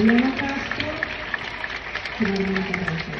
Mariana Castro, que